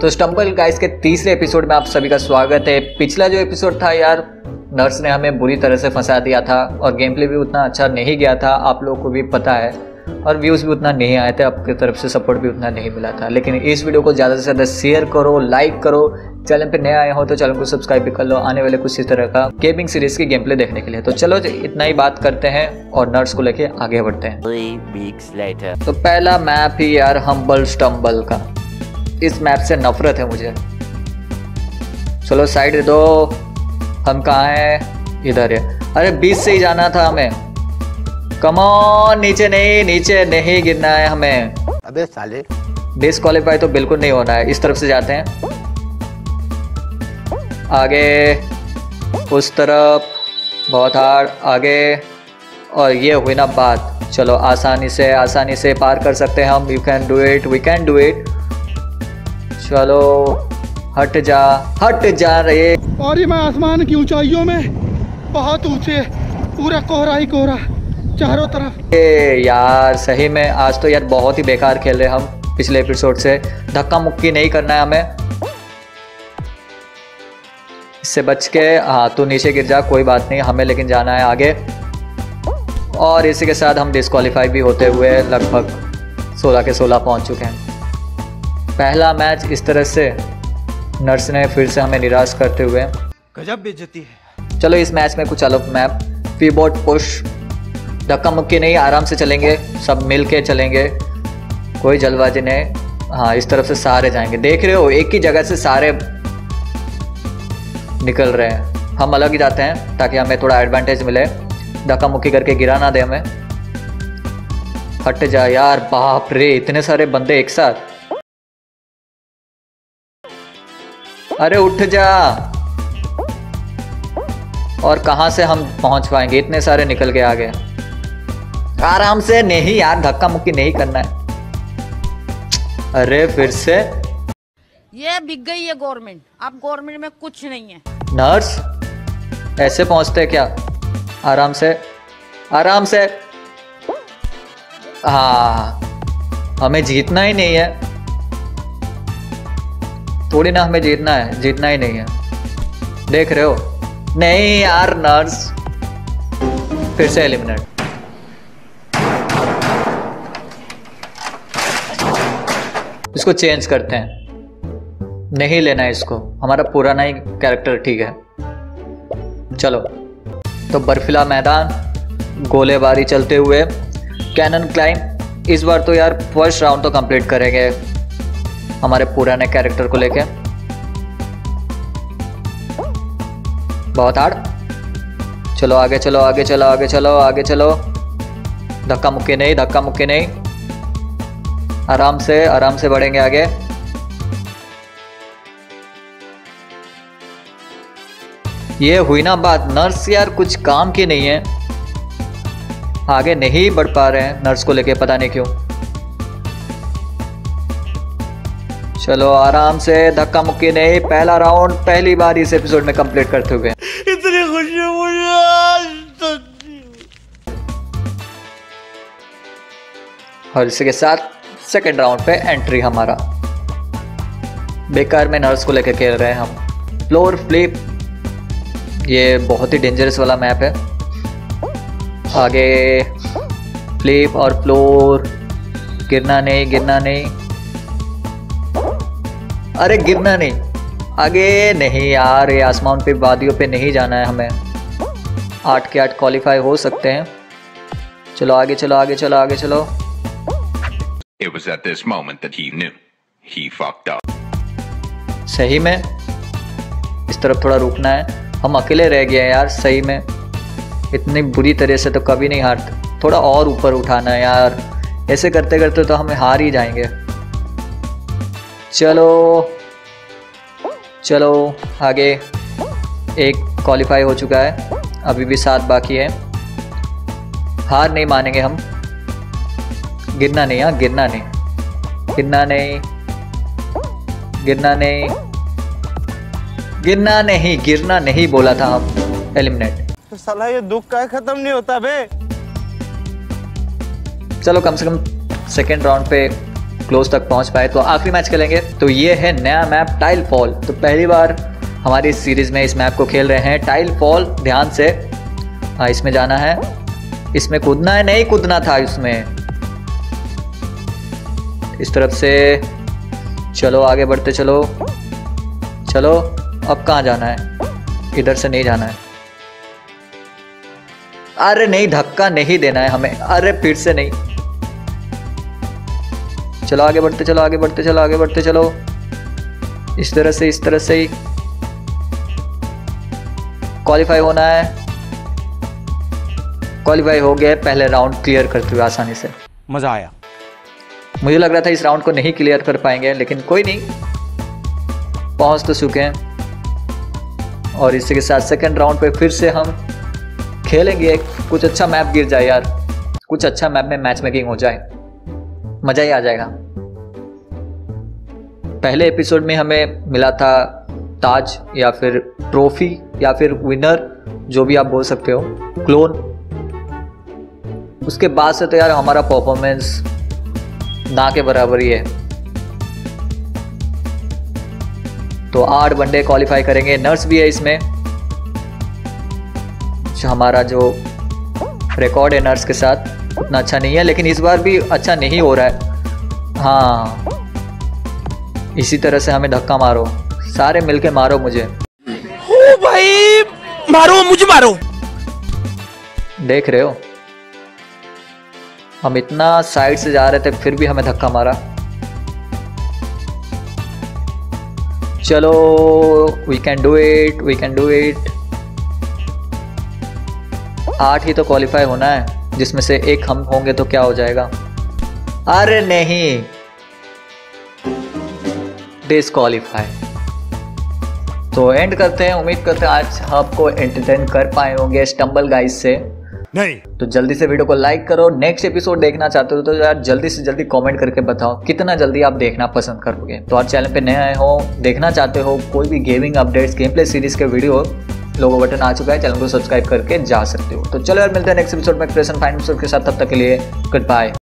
तो stumble guys के तीसरे एपिसोड में आप सभी का स्वागत है। पिछला जो एपिसोड था यार, नर्स ने हमें बुरी तरह से फंसा दिया था और गेम प्ले भी उतना अच्छा नहीं गया था, आप लोगों को भी पता है, और व्यूज़ भी उतना नहीं आए थे, आपकी तरफ से सपोर्ट भी उतना नहीं मिला था। लेकिन इस वीडियो को ज़्यादा से ज़्यादा शेयर करो, लाइक करो, चैनल पे नया आए हो तो चैनल को सब्सक्राइब भी कर लो आने वाले कुछ इस तरह का गेमिंग सीरीज़ की गेम प्ले देखने के लिए। तो चलो इतना ही बात करते हैं और नर्स को लेके आगे बढ़ते हैं। तो पहला मैप ही यार हम्बल स्टम्बल का, इस मैप से नफरत है मुझे। चलो साइड दो, हम कहाँ हैं? इधर है। अरे बीच से ही जाना था हमें। कम ऑन, नीचे नहीं गिरना है हमें। अबे साले, डिस्क्वालीफाई तो बिल्कुल नहीं होना है। इस तरफ से जाते हैं, आगे उस तरफ बहुत हार्ड, आगे। और ये हुई ना बात। चलो आसानी से पार कर सकते हैं हम। You can do it, we can do it. चलो हट जा रहे। और ये मैं आसमान की ऊंचाइयों में बहुत ऊंचे, पूरा कोहरा ही कोहरा चारों तरफ। ए यार सही में आज तो यार बहुत ही बेकार खेल रहे हम पिछले एपिसोड से। धक्का मुक्की नहीं करना है हमें, इससे बच के। हाँ तो नीचे गिर जा, कोई बात नहीं, हमें लेकिन जाना है आगे। और इसी के साथ हम डिस्क्वालीफाई भी होते हुए लगभग 16 के 16 पहुंच चुके हैं। पहला मैच इस तरह से नर्स ने फिर से हमें निराश करते हुए, गजब बेइज्जती है। चलो इस मैच में कुछ अलग मैप, पीबोर्ड पुश, धक्का मुक्की नहीं, आराम से चलेंगे, सब मिल के चलेंगे, कोई जल्दबाजी नहीं। हाँ इस तरफ से सारे जाएंगे, देख रहे हो एक ही जगह से सारे निकल रहे हैं। हम अलग ही जाते हैं ताकि हमें थोड़ा एडवांटेज मिले, धक्का मुक्की करके गिरा ना दे हमें। हट जा यार, बाप रे इतने सारे बंदे एक साथ। अरे उठ जा। और कहां से हम पहुंच पाएंगे, इतने सारे निकल के आगे। आराम से, नहीं यार धक्का मुक्की नहीं करना है। अरे फिर से ये बिक गई है गवर्नमेंट। आप गवर्नमेंट में कुछ नहीं है नर्स। ऐसे पहुंचते क्या? आराम से। हाँ हमें जीतना ही नहीं है, थोड़ी ना हमें जीतना है, जीतना ही नहीं है, देख रहे हो। नहीं यार नर्स, फिर से एलिमिनेट। इसको चेंज करते हैं, नहीं लेना है इसको, हमारा पुराना ही कैरेक्टर ठीक है। चलो तो बर्फीला मैदान, गोलेबारी चलते हुए, कैनन क्लाइम। इस बार तो यार फर्स्ट राउंड तो कंप्लीट करेंगे हमारे पुराने कैरेक्टर को लेके। बहुत हार्ड। चलो आगे चलो। धक्का मुक्की नहीं, आराम से बढ़ेंगे आगे। ये हुई ना बात, नर्स यार कुछ काम की नहीं है, आगे नहीं बढ़ पा रहे हैं नर्स को लेके, पता नहीं क्यों। चलो आराम से, धक्का मुक्की नहीं। पहला राउंड पहली बार इस एपिसोड में कंप्लीट करते हुए, इतनी खुशी मुझे आज तक। और इसी के साथ सेकंड राउंड पे एंट्री हमारा। बेकार में नर्स को लेके खेल रहे हैं हम। फ्लोर फ्लिप, ये बहुत ही डेंजरस वाला मैप है। आगे फ्लिप और फ्लोर, गिरना नहीं। अरे गिरना नहीं, आगे नहीं यार, ये आसमान पे वादियों पे नहीं जाना है हमें। 8 के 8 क्वालिफाई हो सकते हैं। चलो आगे चलो। It was at this moment that he knew he fucked up. सही में इस तरफ थोड़ा रुकना है, हम अकेले रह गए यार। सही में इतनी बुरी तरह से तो कभी नहीं हारते, थोड़ा और ऊपर उठाना है यार, ऐसे करते करते तो हम हार ही जाएंगे। चलो आगे। 1 क्वालिफाई हो चुका है, अभी भी 7 बाकी है। हार नहीं मानेंगे हम। गिरना नहीं बोला था हम। एलिमिनेट। तो साला ये दुख का खत्म नहीं होता बे। चलो कम से कम सेकेंड राउंड पे क्लोज तक पहुंच पाए तो आखिरी मैच खेलेंगे। तो ये है नया मैप टाइल फॉल। तो पहली बार हमारी इस सीरीज में इस मैप को खेल रहे हैं टाइल फॉल। ध्यान से इसमें जाना है, इसमें कूदना है, नहीं कूदना था इसमें। इस तरफ से चलो, आगे बढ़ते चलो चलो। अब कहाँ जाना है? इधर से नहीं जाना है। अरे नहीं, धक्का नहीं देना है हमें। अरे फिर से नहीं। चलो आगे बढ़ते चलो, आगे बढ़ते चलो, आगे बढ़ते चलो। इस तरह से, इस तरह से ही क्वालिफाई होना है। क्वालिफाई हो गया पहले राउंड क्लियर करते हुए आसानी से। मजा आया। मुझे लग रहा था इस राउंड को नहीं क्लियर कर पाएंगे, लेकिन कोई नहीं, पहुंच तो चुके हैं। और इसी के साथ सेकंड राउंड पे फिर से हम खेलेंगे। कुछ अच्छा मैप गिर जाए यार, कुछ अच्छा मैप में मैच मेकिंग हो जाए, मजा ही आ जाएगा। पहले एपिसोड में हमें मिला था ताज या फिर ट्रॉफी या फिर विनर, जो भी आप बोल सकते हो, क्लोन। उसके बाद से तो यार हमारा परफॉर्मेंस ना के बराबर ही है। तो 8 बंदे क्वालिफाई करेंगे, नर्स भी है इसमें। हमारा जो रिकॉर्ड है नर्स के साथ उतना अच्छा नहीं है, लेकिन इस बार भी अच्छा नहीं हो रहा है। हाँ, इसी तरह से हमें धक्का मारो, सारे मिलके मारो मुझे। ओ भाई, मारो मुझे, मारो। देख रहे हो, हम इतना साइड से जा रहे थे फिर भी हमें धक्का मारा। चलो, we can do it, we can do it. 8 ही तो क्वालिफाई होना है, जिसमें से एक हम होंगे तो क्या हो जाएगा। अरे नहीं, डिस्क्वालीफाई। तो एंड करते हैं। उम्मीद करते हैं आज आपको एंटरटेन कर पाए होंगे स्टम्बल गाइस से। नहीं तो जल्दी से वीडियो को लाइक करो। नेक्स्ट एपिसोड देखना चाहते हो तो यार जल्दी से जल्दी कमेंट करके बताओ कितना जल्दी आप देखना पसंद करोगे। तो आज चैनल पे नए आए हो, देखना चाहते हो कोई भी gaming updates, game play series के वीडियो, लोगो बटन आ चुका है, चैनल को सब्सक्राइब करके जा सकते हो। तो चलो यार, मिलते हैं नेक्स्ट एपिसोड में क्रिएशन फाइनेंस के साथ। तब तक के लिए गुड बाय।